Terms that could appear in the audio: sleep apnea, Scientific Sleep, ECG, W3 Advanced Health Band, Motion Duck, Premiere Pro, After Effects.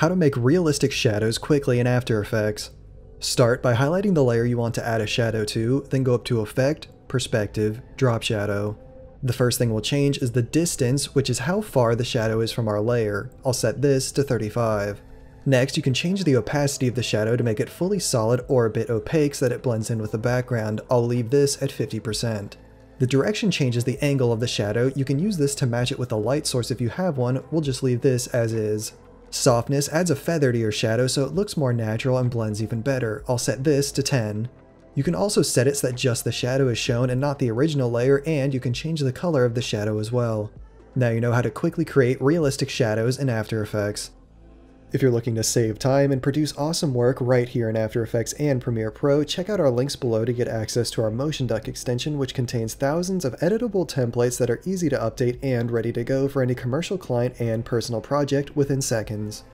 How to make realistic shadows quickly in After Effects. Start by highlighting the layer you want to add a shadow to, then go up to Effect, Perspective, Drop Shadow. The first thing we'll change is the distance, which is how far the shadow is from our layer. I'll set this to 35. Next, you can change the opacity of the shadow to make it fully solid or a bit opaque so that it blends in with the background. I'll leave this at 50%. The direction changes the angle of the shadow. You can use this to match it with a light source if you have one. We'll just leave this as is. Softness adds a feather to your shadow so it looks more natural and blends even better. I'll set this to 10. You can also set it so that just the shadow is shown and not the original layer, and you can change the color of the shadow as well. Now you know how to quickly create realistic shadows in After Effects. If you're looking to save time and produce awesome work right here in After Effects and Premiere Pro, check out our links below to get access to our Motion Duck extension, which contains thousands of editable templates that are easy to update and ready to go for any commercial client and personal project within seconds.